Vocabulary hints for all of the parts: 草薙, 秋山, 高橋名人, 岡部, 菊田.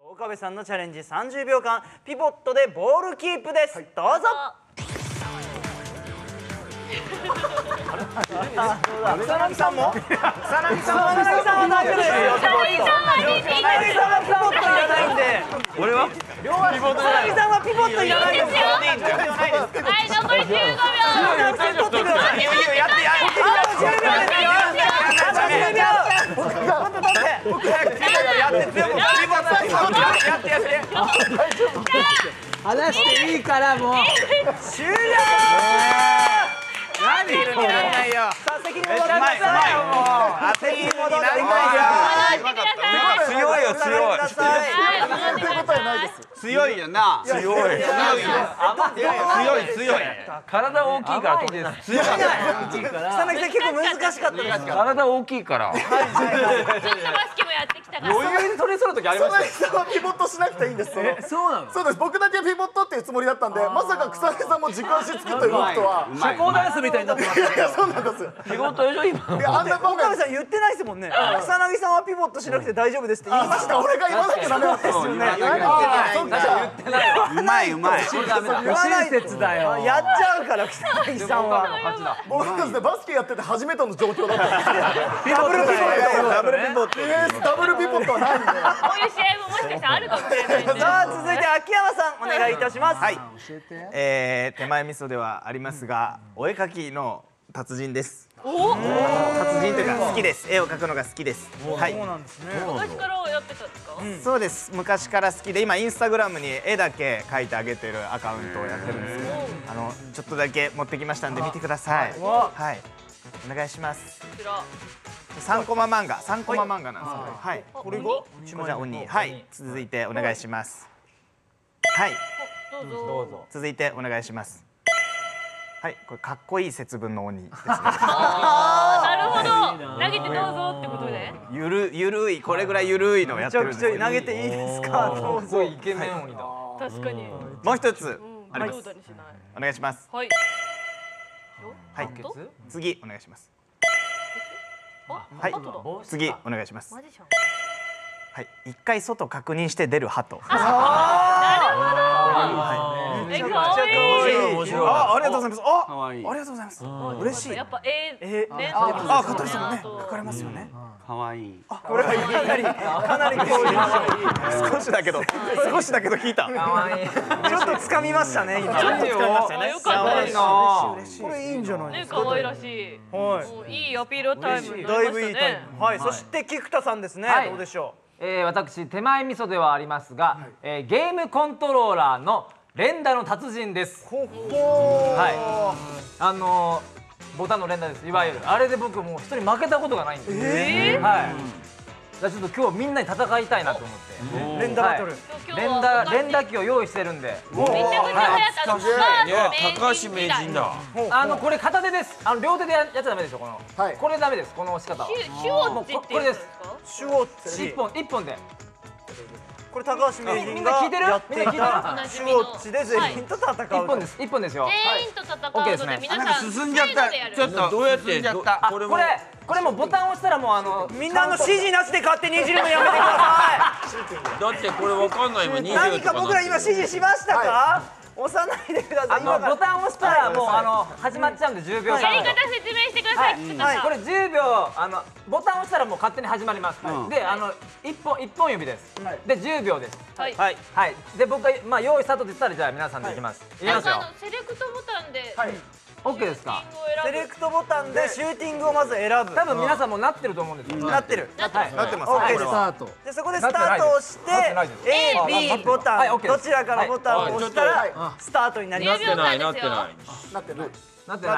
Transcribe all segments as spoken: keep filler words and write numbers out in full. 岡部さんのチャレンジさんじゅうびょうかんピボットでボールキープです、はい、どうぞ。草薙さんも草�ぎさんも草薙さんは大丈夫ですよ。草薙さんはピボットいらないんで俺は両足草薙さんはピボットいらないですよ。はい残りじゅうごびょう草薙さん取ってください。話していいからもう終了。何ビールにならないよ。さあ席に戻りなさいよ。もう席に戻りなさいよ。強いよ強い。強いよな。強い強い強い。体大きいから得意です。強い。草薙さん結構難しかったです。体大きいから。ちょっとバスケもやってきたから。余裕に取り揃う時ありました。草薙さんはピボットしなくていいんです。そうなの。そうです。僕だけピボットっていうつもりだったんで、まさか草薙さんも軸足つくということは。社交ダンスみたいになってます。いやそうなんです。ピボット以上今。いやあんな岡部さん言ってないですもんね。草薙さんはピボットしなくて大丈夫ですって言いました。俺が言わなきゃダメなんですよね。うまいうまい。親切だよ。やっちゃうから草薙さんは。僕ですねバスケやってて初めての状況だったんです。ダブルピボット。ダブルピボット。ダブルピボットはないんで。こういう試合ももしかしたらあるかもしれない。さあ続いて秋山さんお願いいたします。はい。え手前味噌ではありますがお絵描きの達人です。おお。達人というか好きです。絵を描くのが好きです。はい。そうなんですね。昔からやってたんですか。そうです。昔から好きで今インスタグラムに絵だけ描いてあげてるアカウントをやってるんですけど、あのちょっとだけ持ってきましたんで見てください。はい。お願いします。こちら。三コマ漫画、三コマ漫画なんですけど、はい。これが？じゃあ鬼。はい。続いてお願いします。はい。どうぞ。どうぞ。続いてお願いします。はい、これかっこいい節分の鬼ですね。なるほど。投げてどうぞってことで。ゆるゆるいこれぐらいゆるいのやってるんですけど。投げていいですか。どうぞ。イケメン鬼だ。確かに。もう一つあります。お願いします。はい。はい。次お願いします。はい。次お願いします。はい。一回外確認して出る鳩。なるほど。めっちゃ可愛い。あ、ありがとうございます。あ、ありがとうございます。嬉しい。やっぱえ、あ、かたりさんね、書かれますよね。可愛い。あ、これはかなりかなり強い。少しだけど、少しだけど引いた。ちょっと掴みましたね。今ちょっと掴みましたね。可愛いな。これいいんじゃないですか。可愛らしい。はい。いいアピールタイム。だいぶいいタイム。はい。そして菊田さんですね。どうでしょう。え、私手前味噌ではありますが、ゲームコントローラーの連打の達人です。はい。あのボタンの連打です。いわゆるあれで僕もう人に負けたことがないんです。ええ。はい。だちょっと今日みんなに戦いたいなと思って。連打バトル。連打連打機を用意してるんで。めちゃくちゃ早い。高橋名人だ。あのこれ片手です。あの両手でやっちゃダメでしょこの。はい。これダメですこの押し方。シュオッチって。これです。シュオッチ。一本一本で。これ高橋名人がやっていたシュウォッチで全員と戦う一本です。一本ですよ。全員と戦うので皆さん進んじゃった。ちょっとどうやってやった。これこれもボタンを押したらもうあのみんなの指示なしで勝手にいじるのやめてください。だってこれわかんないもん。何か僕ら今指示しましたか？押さないでください。今ボタンを押したらもうあの始まっちゃうんでじゅうびょう。やり方説明してください。はい。これじゅうびょうあのボタンを押したらもう勝手に始まります。であの一本一本指です。でじゅうびょうです。はいはいで僕がまあ用意スタートって言ったらじゃあ皆さんでいきます。いきますよ。セレクトボタンで。オッケーですか。セレクトボタンでシューティングをまず選ぶ。多分皆さんもなってると思うんですよ。なってる。なってます。なってます。オッケースタート。でそこでスタートをして エー、ビー ボタンどちらかのボタンを押したらスタートになります。なってないなってないなってないなっ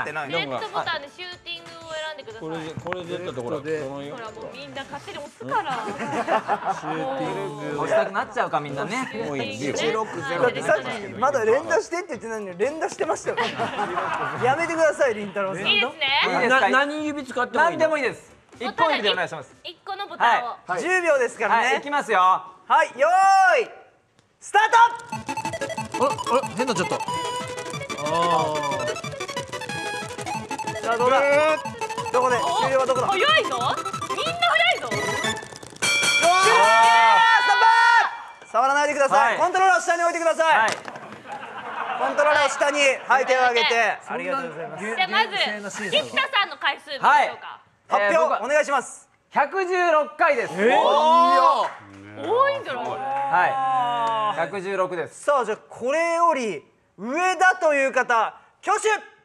てない。セレクトボタンでシューティングを選んでください。これでこれでったところ。ほらもうみんな勝手に押すから。シューティング。押したくなっちゃうかみんなね。さっきまだ連打してって言ってないのに連打してましたよ。やめてくださいりんたろうさん。いいですね。何指使ってもいい。何でもいいです。一個指でお願いします。一個のボタンを。はい。じゅうびょうですからね。はい。いきますよ。はい。よーい。スタート。あらあら変なちょっと。ああ。さあどうだ。どこで終了はどこだ。早いぞ。みんな早いぞ。終了。ださい。コントローラーを下に置いてください。コントローラーを下に、はい、手を上げて。ありがとうございます。じゃあまず菊田さんの回数見ましょうか。発表お願いします。ひゃくじゅうろっかいです。多いんじゃない？はい、ひゃくじゅうろくです。さあじゃあこれより上だという方、挙手。